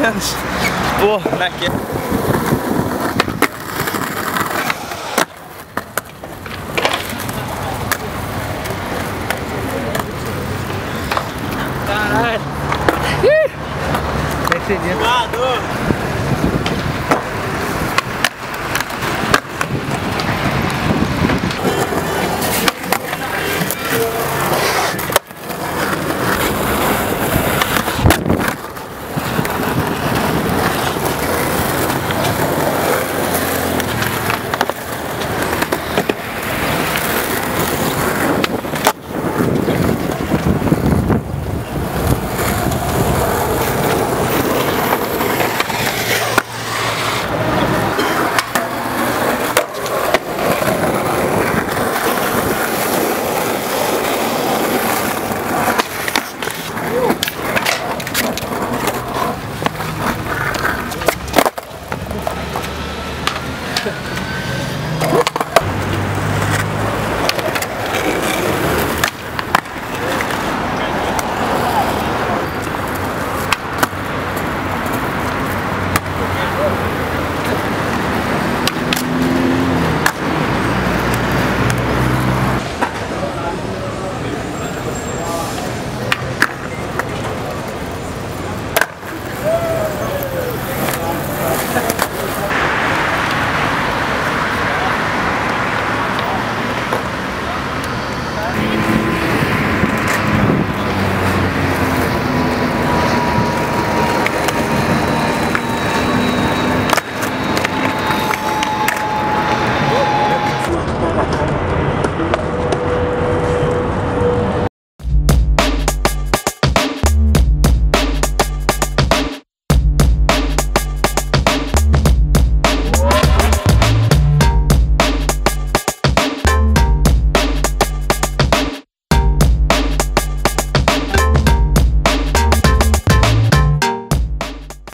mens. På nacken. Där! Wow, då!